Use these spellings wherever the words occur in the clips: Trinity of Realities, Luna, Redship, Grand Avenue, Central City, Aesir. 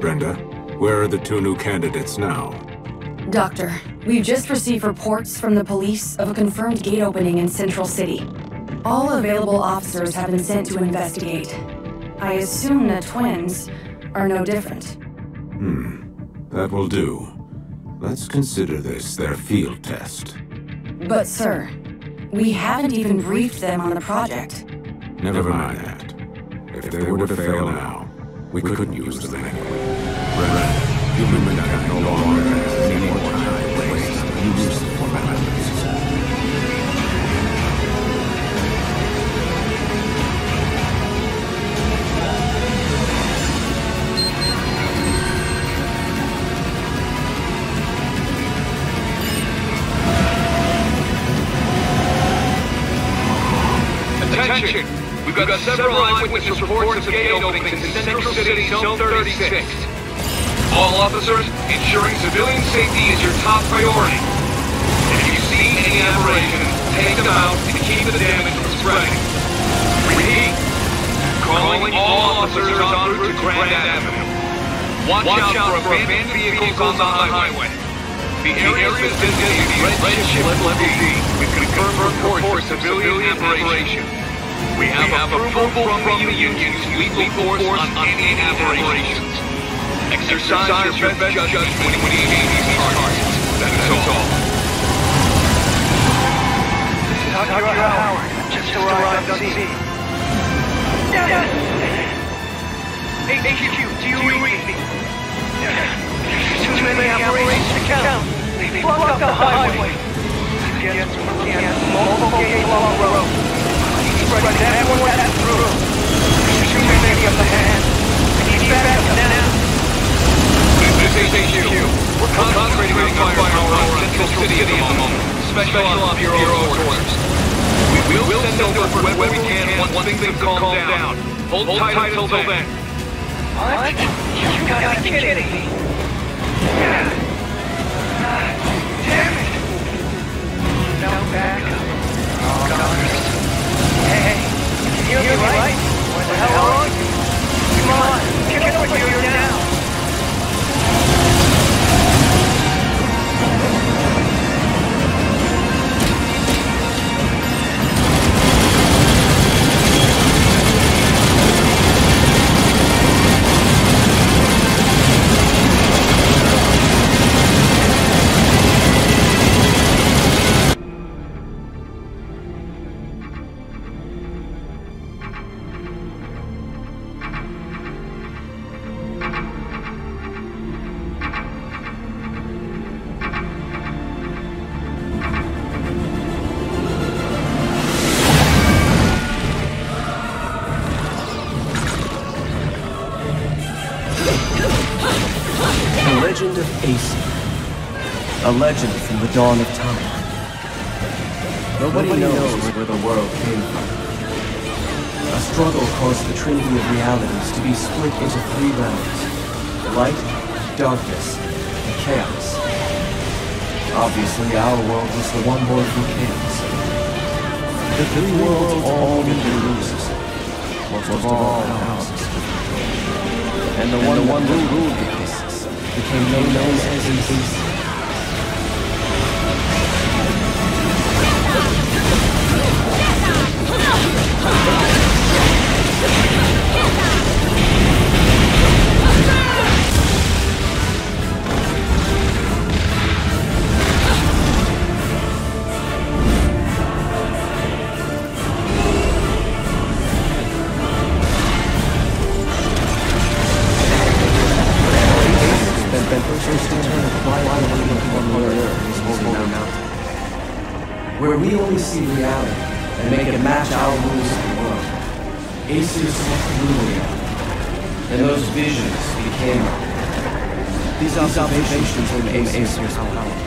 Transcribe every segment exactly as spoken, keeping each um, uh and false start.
Brenda, where are the two new candidates now? Doctor, we've just received reports from the police of a confirmed gate opening in Central City. All available officers have been sent to investigate. I assume the twins are no different. Hmm. That will do. Let's consider this their field test. But sir, we haven't even briefed them on the project. Never mind that. If they were to fail now, we couldn't use them anyway. Brenda, humankind no longer has any more time to waste on useless formalities. We've got, got several eyewitness reports of gate openings in Central City, Zone thirty-six. All officers, ensuring civilian safety is your top priority. If you see any aberrations, take them out and keep the damage from spreading. Repeat, calling all officers en route to Grand Avenue. Watch, Watch out for abandoned vehicles on the highway. The area is designated Redship Level D with confirmed reports of civilian aberrations. We have, we have approval from, from the Union's legal force on any aberrations. Exercise your best judgment when we need these targets. That is all. This is Doctor Howard. Just arrived on scene. A Q, do you read me? Too many aberrations to count. They blocked up the highway. Against multiple gate along the road. Spreading everyone that through. Shooting maybe up the hand. He's back up now. This is A Q. We're concentrating on fire around Central City at the moment. Special ops bureau orders. We will send over where we can once things calm down. Hold tight until then. What? You gotta be kidding me. Damn it. No backup. Oh, God. Hey, can you hear me right? What the hell are you? Come on, get over here now! Aesir, a legend from the dawn of time. Nobody, Nobody knows, knows where the world came from. A struggle caused the Trinity of Realities to be split into three realms: light, darkness, and chaos. Obviously, our world was the one born from chaos. The three worlds all meet and loses, most of all houses. And the and one who ruled the house became known as Aesir. Observations from Aesir's Howard.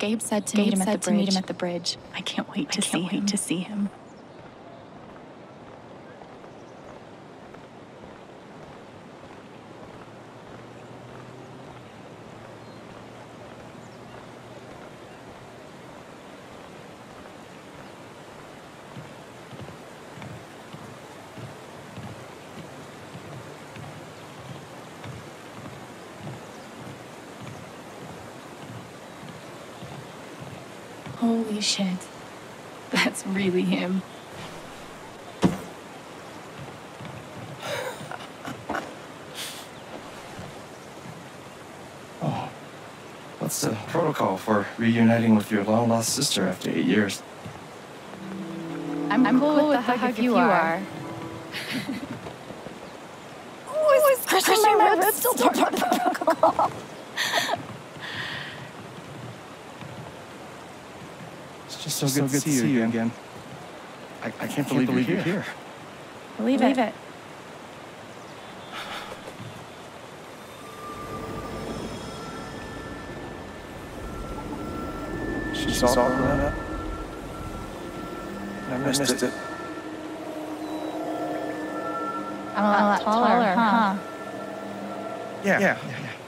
Gabe said to, Gabe meet, him said to meet him at the bridge. I can't wait I to can't see wait him. to see him. Holy shit. That's really him. Oh. What's the protocol for reuniting with your long-lost sister after eight years? I'm, I'm cool, cool with, with the hug if you are. Oh, is Christian my, my ribs, ribs still part of the protocol? It's so, so good, good to see you again. again. I, I, can't I can't believe, believe you're here. here. Believe, believe it. it. She saw Luna. I missed, I missed it. it. I'm a lot taller, taller huh? huh? Yeah. Yeah. yeah, yeah.